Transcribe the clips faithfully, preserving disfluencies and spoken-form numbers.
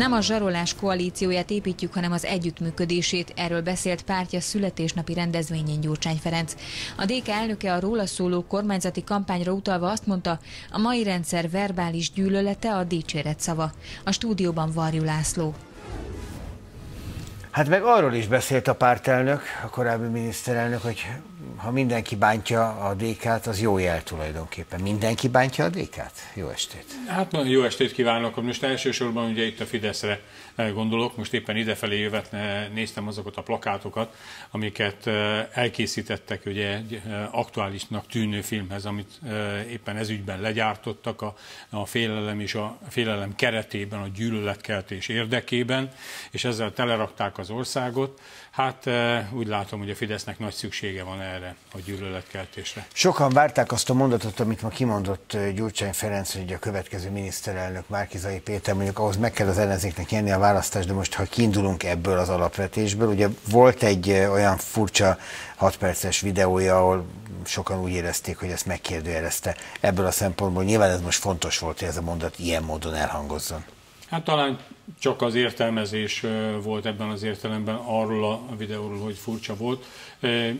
Nem a zsarolás koalícióját építjük, hanem az együttműködését, erről beszélt pártja születésnapi rendezvényén Gyurcsány Ferenc. A dé ká elnöke a róla szóló kormányzati kampányra utalva azt mondta, a mai rendszer verbális gyűlölete a dicséret szava. A stúdióban Varju László. Hát meg arról is beszélt a pártelnök, a korábbi miniszterelnök, hogy ha mindenki bántja a dé ká-t, az jó jel tulajdonképpen. Mindenki bántja a dé ká-t? Jó estét! Hát nagyon jó estét kívánok! Most elsősorban ugye itt a Fideszre gondolok, most éppen idefelé jövet néztem azokat a plakátokat, amiket elkészítettek ugye egy aktuálisnak tűnő filmhez, amit éppen ezügyben legyártottak a, a félelem és a félelem keretében, a gyűlöletkeltés érdekében, és ezzel telerakták az országot. Hát úgy látom, hogy a Fidesznek nagy szüksége van erre a gyűlöletkeltésre. Sokan várták azt a mondatot, amit ma kimondott Gyurcsány Ferenc, hogy a következő miniszterelnök Márki-Zay Péter, mondjuk ahhoz meg kell az ellenzéknek nyerni a választást, de most ha kiindulunk ebből az alapvetésből, ugye volt egy olyan furcsa hat perces videója, ahol sokan úgy érezték, hogy ezt megkérdőjelezte. Ebből a szempontból nyilván ez most fontos volt, hogy ez a mondat ilyen módon elhangozzon. Hát talán csak az értelmezés volt ebben az értelemben arról a videóról, hogy furcsa volt.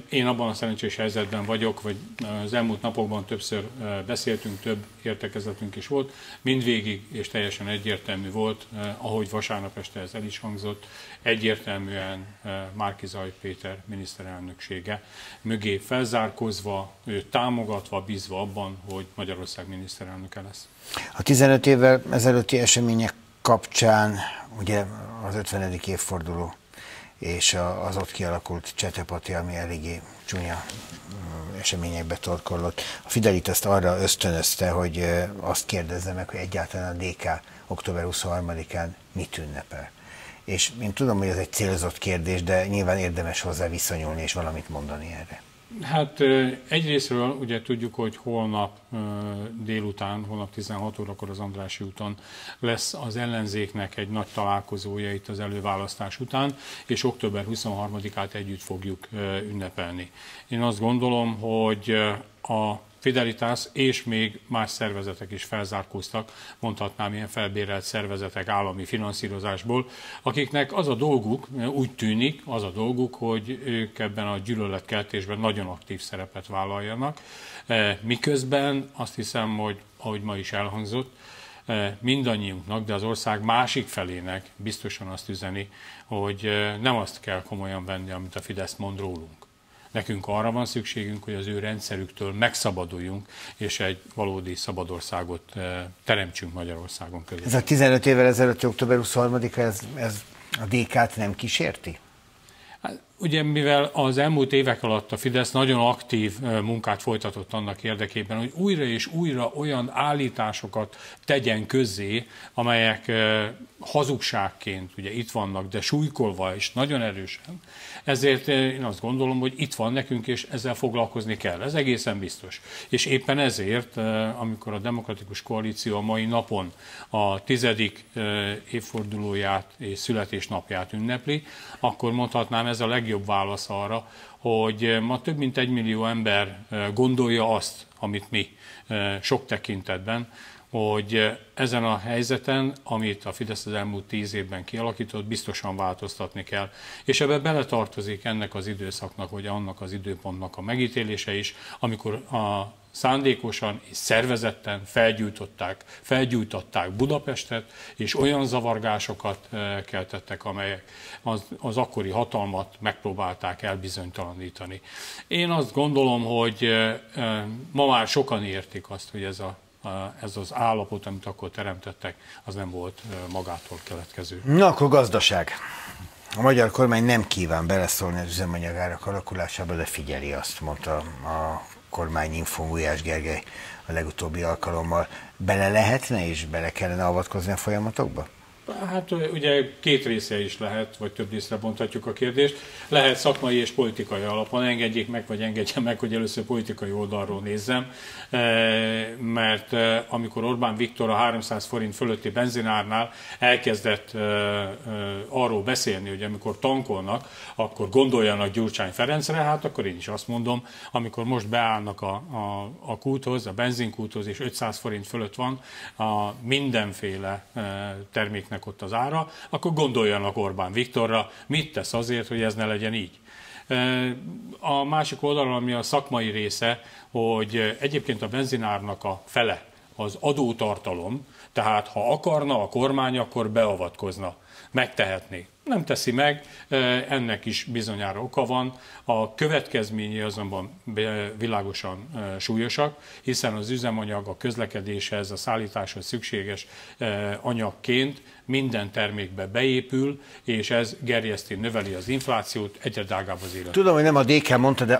Én abban a szerencsés helyzetben vagyok, vagy az elmúlt napokban többször beszéltünk, több értekezletünk is volt. Mindvégig és teljesen egyértelmű volt, ahogy vasárnap este ez el is hangzott, egyértelműen Márki-Zay Péter miniszterelnöksége mögé felzárkózva, támogatva, bízva abban, hogy Magyarország miniszterelnöke lesz. A tizenöt évvel ezelőtti események kapcsán ugye az ötvenedik évforduló és az ott kialakult csetepati, ami eléggé csúnya eseményekbe torkollott. A Fidelitást arra ösztönözte, hogy azt kérdezze meg, hogy egyáltalán a dé ká október huszonharmadikán mit ünnepel. És én tudom, hogy ez egy célzott kérdés, de nyilván érdemes hozzá viszonyulni és valamit mondani erre. Hát egyrészről ugye tudjuk, hogy holnap délután, holnap tizenhat órakor az Andrássy úton lesz az ellenzéknek egy nagy találkozója itt az előválasztás után, és október huszonharmadikát együtt fogjuk ünnepelni. Én azt gondolom, hogy a Fidelitas és még más szervezetek is felzárkóztak, mondhatnám ilyen felbérelt szervezetek állami finanszírozásból, akiknek az a dolguk, úgy tűnik, az a dolguk, hogy ők ebben a gyűlöletkeltésben nagyon aktív szerepet vállaljanak, miközben azt hiszem, hogy ahogy ma is elhangzott, mindannyiunknak, de az ország másik felének biztosan azt üzeni, hogy nem azt kell komolyan venni, amit a Fidesz mond rólunk. Nekünk arra van szükségünk, hogy az ő rendszerüktől megszabaduljunk, és egy valódi szabadországot teremtsünk Magyarországon között. Ez a tizenöt évvel ezelőtt, október huszonharmadika, ez, ez a dé ká-t nem kísérti? Hát, ugye mivel az elmúlt évek alatt a Fidesz nagyon aktív munkát folytatott annak érdekében, hogy újra és újra olyan állításokat tegyen közzé, amelyek hazugságként ugye itt vannak, de súlykolva is nagyon erősen, ezért én azt gondolom, hogy itt van nekünk, és ezzel foglalkozni kell. Ez egészen biztos. És éppen ezért, amikor a Demokratikus Koalíció a mai napon a tizedik évfordulóját és születésnapját ünnepli, akkor mondhatnám, ez a legjobb válasz arra, hogy ma több mint egy millió ember gondolja azt, amit mi sok tekintetben, hogy ezen a helyzeten, amit a Fidesz az elmúlt tíz évben kialakított, biztosan változtatni kell. És ebbe beletartozik ennek az időszaknak, vagy annak az időpontnak a megítélése is, amikor a szándékosan és szervezetten felgyújtották, felgyújtották Budapestet, és olyan zavargásokat keltettek, amelyek az, az akkori hatalmat megpróbálták elbizonytalanítani. Én azt gondolom, hogy ma már sokan értik azt, hogy ez a ez az állapot, amit akkor teremtettek, az nem volt magától keletkező. Na akkor gazdaság. A magyar kormány nem kíván beleszólni az üzemanyagárak alakulásába, de figyeli azt, mondta a kormányinfón Gulyás Gergely a legutóbbi alkalommal. Bele lehetne és bele kellene avatkozni a folyamatokba? Hát ugye két része is lehet, vagy több részre bonthatjuk a kérdést. Lehet szakmai és politikai alapon, engedjék meg, vagy engedjem meg, hogy először politikai oldalról nézzem, mert amikor Orbán Viktor a háromszáz forint fölötti benzinárnál elkezdett arról beszélni, hogy amikor tankolnak, akkor gondoljanak Gyurcsány Ferencre, hát akkor én is azt mondom, amikor most beállnak a, a, a kúthoz, a benzinkúthoz, és ötszáz forint fölött van a mindenféle terméknek ennek ott az ára, akkor gondoljanak Orbán Viktorra, mit tesz azért, hogy ez ne legyen így. A másik oldalon, ami a szakmai része, hogy egyébként a benzinárnak a fele az adótartalom, tehát ha akarna a kormány, akkor beavatkozna, megtehetné. Nem teszi meg, ennek is bizonyára oka van. A következményei azonban világosan súlyosak, hiszen az üzemanyag a közlekedéshez, a szállításhoz szükséges anyagként minden termékbe beépül, és ez gerjeszti, növeli az inflációt, egyre drágább az élet. Tudom, hogy nem a dé ká mondta, de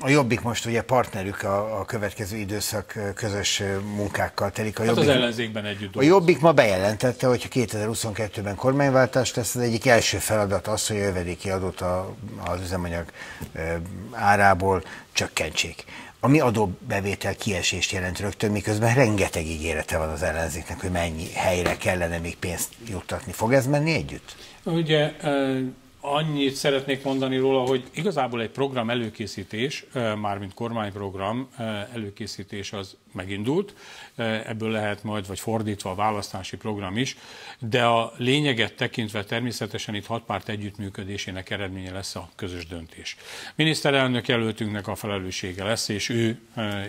a Jobbik most ugye partnerük a, a következő időszak közös munkákkal telik. A hát Jobbik, az ellenzékben együtt dolgozik. A Jobbik ma bejelentette, hogy kétezer-huszonkettőben kormányváltás lesz, az egyik első feladat az, hogy a jövedéki adót a, az üzemanyag árából csökkentsék. Ami adóbevétel kiesést jelent rögtön, miközben rengeteg ígérete van az ellenzéknek, hogy mennyi helyre kellene még pénzt juttatni. Fog ez menni együtt? Ugye annyit szeretnék mondani róla, hogy igazából egy program előkészítés, mármint kormányprogram előkészítés az megindult, ebből lehet majd, vagy fordítva a választási program is, de a lényeget tekintve természetesen itt hat párt együttműködésének eredménye lesz a közös döntés. Miniszterelnök jelöltünknek a felelőssége lesz, és ő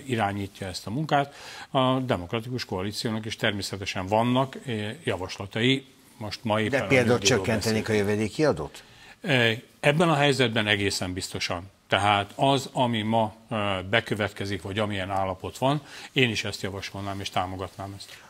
irányítja ezt a munkát. A Demokratikus Koalíciónak is természetesen vannak javaslatai, most ma éppen... De például csökkentenék a jövedéki adót? Ebben a helyzetben egészen biztosan. Tehát az, ami ma bekövetkezik, vagy amilyen állapot van, én is ezt javasolnám és támogatnám ezt.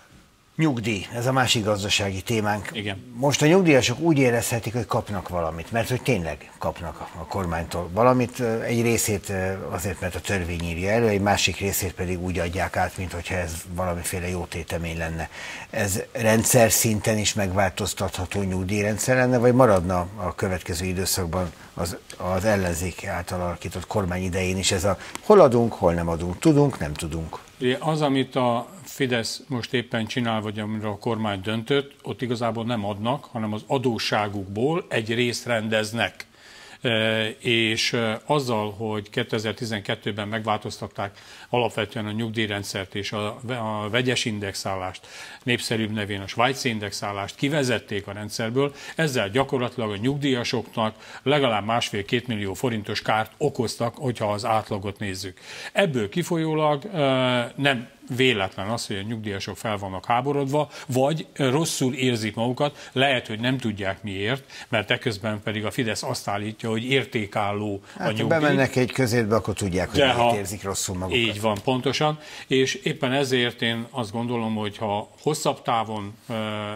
Nyugdíj, ez a másik gazdasági témánk. Igen. Most a nyugdíjasok úgy érezhetik, hogy kapnak valamit, mert hogy tényleg kapnak a kormánytól valamit. Egy részét azért, mert a törvény írja elő, egy másik részét pedig úgy adják át, mintha ez valamiféle jó tétemény lenne. Ez rendszer szinten is megváltoztatható nyugdíjrendszer lenne, vagy maradna a következő időszakban az, az ellenzék által alakított kormány idején is ez a hol adunk, hol nem adunk, tudunk, nem tudunk. Az, amit a Fidesz most éppen csinál, vagy amiről a kormány döntött, ott igazából nem adnak, hanem az adósságukból egy részt rendeznek. És azzal, hogy kétezer-tizenkettőben megváltoztatták alapvetően a nyugdíjrendszert és a vegyes indexálást, népszerűbb nevén a svájci indexálást kivezették a rendszerből, ezzel gyakorlatilag a nyugdíjasoknak legalább másfél-két millió forintos kárt okoztak, hogyha az átlagot nézzük. Ebből kifolyólag nem véletlen az, hogy a nyugdíjasok fel vannak háborodva, vagy rosszul érzik magukat, lehet, hogy nem tudják miért, mert eközben pedig a Fidesz azt állítja, hogy értékálló hát, a nyugdíj. Ha bemennek egy közértbe, akkor tudják, hogy miért érzik rosszul magukat. Így van, pontosan, és éppen ezért én azt gondolom, hogy ha hosszabb távon,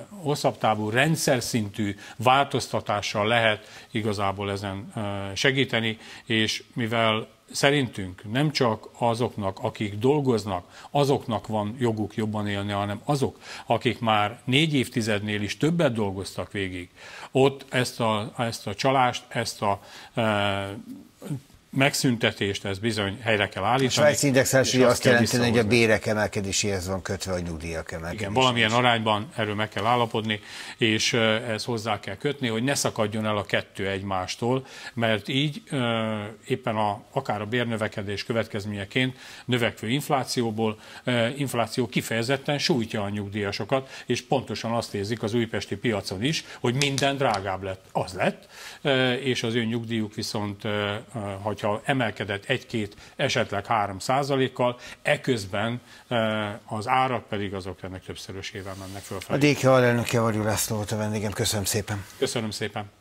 hosszabb távú rendszer szintű változtatással lehet igazából ezen segíteni, és mivel szerintünk nem csak azoknak, akik dolgoznak, azoknak van joguk jobban élni, hanem azok, akik már négy évtizednél is többet dolgoztak végig. Ott ezt a, ezt a csalást, ezt a e, megszüntetést, ezt bizony helyre kell állítani. A svájci indexálás ugye azt jelenti, hogy a bérek emelkedéséhez van kötve a nyugdíjak emelkedéséhez. Igen, valamilyen arányban erről meg kell állapodni, és ezt hozzá kell kötni, hogy ne szakadjon el a kettő egymástól, mert így éppen a, akár a bérnövekedés következményeként növekvő inflációból, infláció kifejezetten sújtja a nyugdíjasokat, és pontosan azt érzik az újpesti piacon is, hogy minden drágább lett, az lett, és az ő nyugdíjuk viszont, hogy ha emelkedett egy-két, esetleg három százalékkal, eközben az árak pedig azok ennek többszörösével mennek fölfelé. A dé ká alelnöke Varju László volt a vendégem, köszönöm szépen. Köszönöm szépen.